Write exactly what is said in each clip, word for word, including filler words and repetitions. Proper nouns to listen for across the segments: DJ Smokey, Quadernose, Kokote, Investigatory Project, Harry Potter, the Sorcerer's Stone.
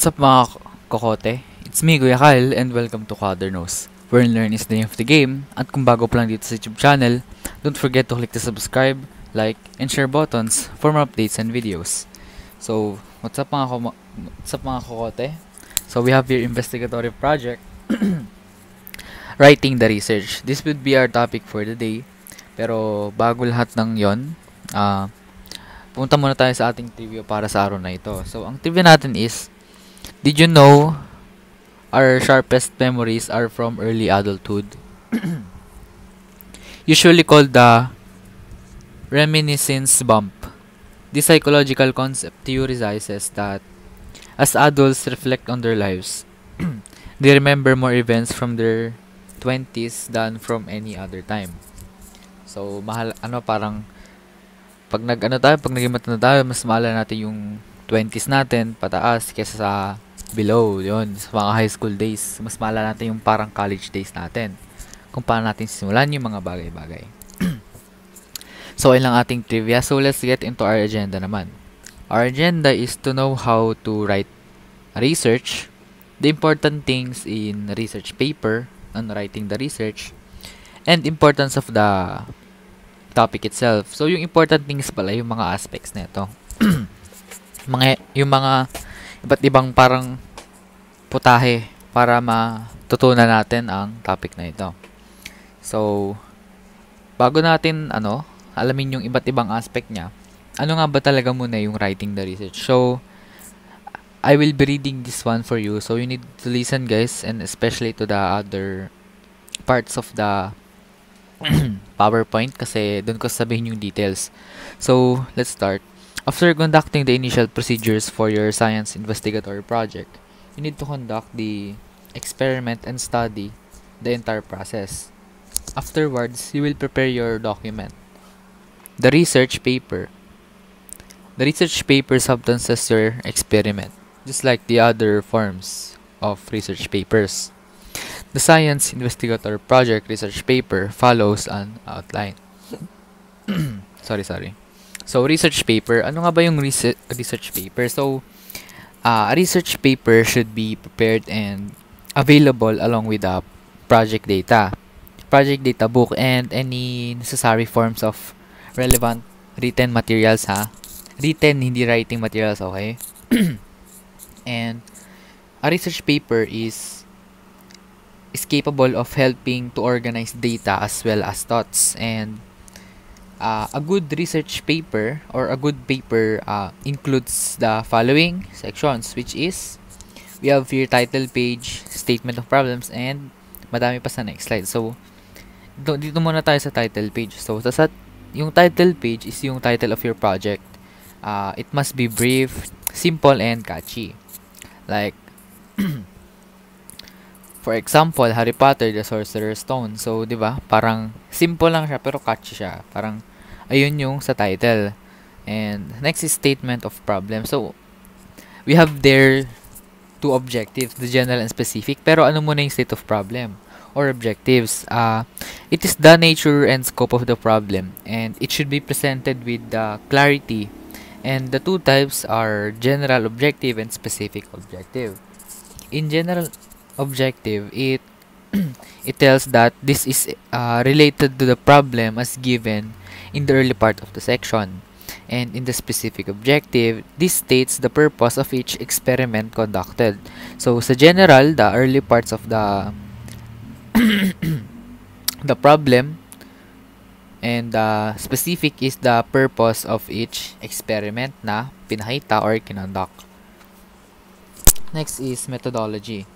What's up mga kokote? It's me, Kuya Kyle, and welcome to Quadernose, where learn is the name of the game. At kung bago pa lang dito sa YouTube channel, don't forget to click the subscribe, like, and share buttons for more updates and videos. So, what's up mga, what's up, mga kokote? So, we have your investigatory project, writing the research. This would be our topic for the day. Pero, bago lahat ng yon, ah, uh, punta muna tayo sa ating trivia para sa araw na ito. So, ang trivia natin is, did you know our sharpest memories are from early adulthood? Usually called the reminiscence bump. This psychological concept theorizes that as adults reflect on their lives, they remember more events from their twenties than from any other time. So, mahal, ano parang pag nag ano tayo, pag naging matanda tayo, mas maalala natin yung twenties natin pataas kaysa sa below, yun, sa mga high school days. Mas maalala natin yung parang college days natin, kung paano natin sinimulan yung mga bagay-bagay. So, ilang ating trivia. So, let's get into our agenda naman. Our agenda is to know how to write research, the important things in research paper, on writing the research, and importance of the topic itself. So, yung important things pala, yung mga aspects nito. mga, yung mga iba't ibang parang putahe para matutunan natin ang topic na ito. So, bago natin, ano, alamin yung iba't ibang aspect niya, ano nga ba talaga muna yung writing the research? So, I will be reading this one for you. So, you need to listen, guys, and especially to the other parts of the PowerPoint kasi doon ko sabihin yung details. So, let's start. After conducting the initial procedures for your science investigatory project, you need to conduct the experiment and study the entire process. Afterwards, you will prepare your document, the research paper. The research paper substances your experiment, just like the other forms of research papers. The science investigator project research paper follows an outline. sorry, sorry. So, research paper. Ano nga ba yung research, research paper? So, uh, a research paper should be prepared and available along with the project data, project data book, and any necessary forms of relevant written materials, ha? Written, hindi writing materials, okay? And a research paper is is capable of helping to organize data as well as thoughts, and uh, a good research paper or a good paper uh, includes the following sections, which is we have here title page, statement of problems, and madami pa sa next slide. So dito muna tayo sa title page. So sa yung title page is yung title of your project. Uh, it must be brief, simple, and catchy, like for example, Harry Potter, the Sorcerer's Stone. So, di ba? Parang simple lang siya pero catchy siya. Parang ayun yung sa title. And next is statement of problem. So, we have there two objectives, the general and specific. Pero ano muna yung state of problem or objectives? Uh, it is the nature and scope of the problem, and it should be presented with the clarity. And the two types are general objective and specific objective. In general objective, it it tells that this is uh, related to the problem as given in the early part of the section. And in the specific objective, this states the purpose of each experiment conducted. So, sa general, the early parts of the the problem, and the uh, specific is the purpose of each experiment na pinahita or kinonduct. Next is methodology.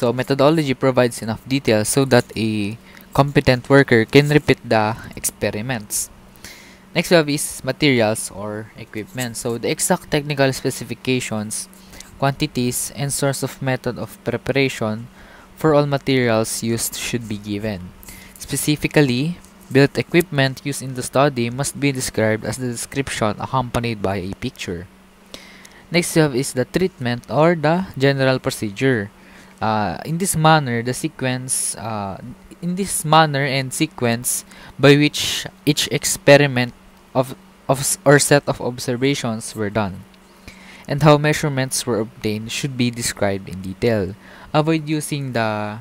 So, methodology provides enough detail so that a competent worker can repeat the experiments. Next we have is materials or equipment. So, the exact technical specifications, quantities, and source of method of preparation for all materials used should be given. Specifically, built equipment used in the study must be described as the description accompanied by a picture. Next we have is the treatment or the general procedure. Uh, in this manner, the sequence, uh, in this manner and sequence by which each experiment of, of or set of observations were done. and how measurements were obtained should be described in detail. Avoid using the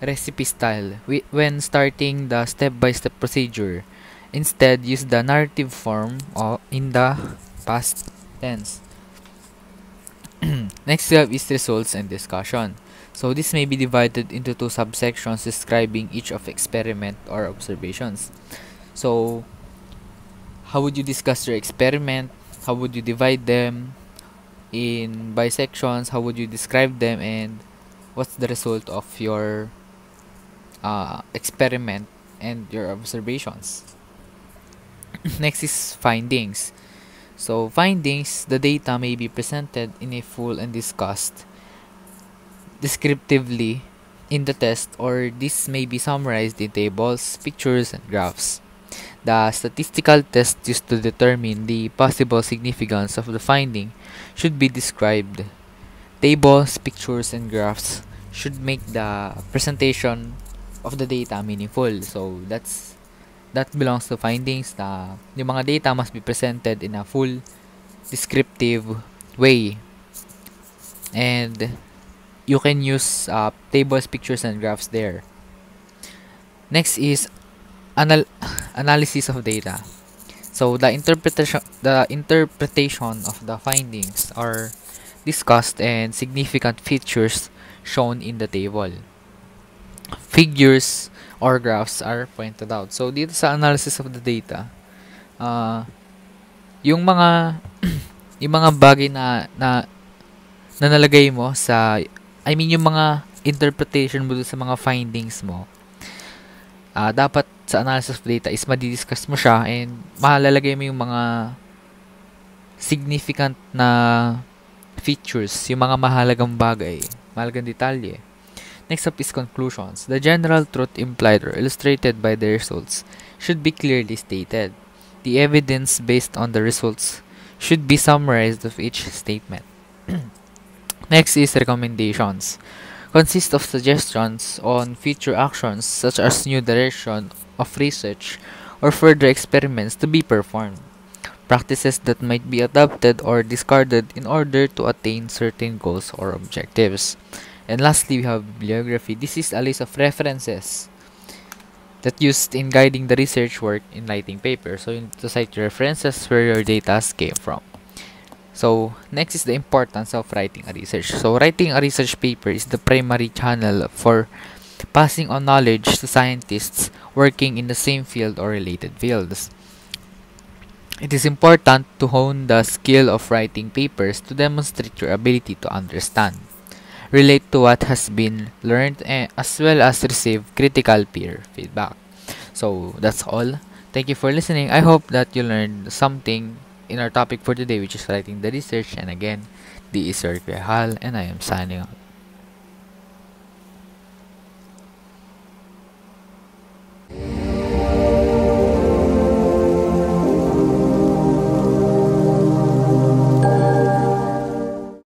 recipe style when starting the step-by-step procedure. Instead, use the narrative form in the past tense. Next we have is results and discussion. So this may be divided into two subsections describing each of experiment or observations. So how would you discuss your experiment? How would you divide them in by sections? How would you describe them? And what's the result of your uh, experiment and your observations? Next is findings. So findings, the data may be presented in a full and discussed descriptively in the test, or this may be summarized in tables, pictures, and graphs. The statistical test used to determine the possible significance of the finding should be described. Tables, pictures, and graphs should make the presentation of the data meaningful. So that's That belongs to findings. Na yung mga data must be presented in a full descriptive way. And you can use uh, tables, pictures, and graphs there. Next is anal analysis of data. So the interpretation, the interpretation of the findings are discussed and significant features shown in the table. Figures or graphs are pointed out. So dito sa analysis of the data, uh, yung mga yung mga bagay na na nanalagay mo sa, I mean yung mga interpretation mo sa mga findings mo, uh, dapat sa analysis of data is madidiscuss mo siya and malalagay mo yung mga significant na features, yung mga mahalagang bagay, mahalagang detalye. Next up is conclusions. The general truth implied or illustrated by the results should be clearly stated. The evidence based on the results should be summarized of each statement. Next is recommendations. Consist of suggestions on future actions such as new direction of research or further experiments to be performed, practices that might be adopted or discarded in order to attain certain goals or objectives. And lastly, we have bibliography. This is a list of references that used in guiding the research work in writing paper. So you need to cite your references where your data came from. So next is the importance of writing a research. So writing a research paper is the primary channel for passing on knowledge to scientists working in the same field or related fields. It is important to hone the skill of writing papers to demonstrate your ability to understand, relate to what has been learned, and as well as receive critical peer feedback. So that's all. Thank you for listening. I hope that you learned something in our topic for today, which is writing the research. And again, this is Sir Kuya Hal, and I am signing out.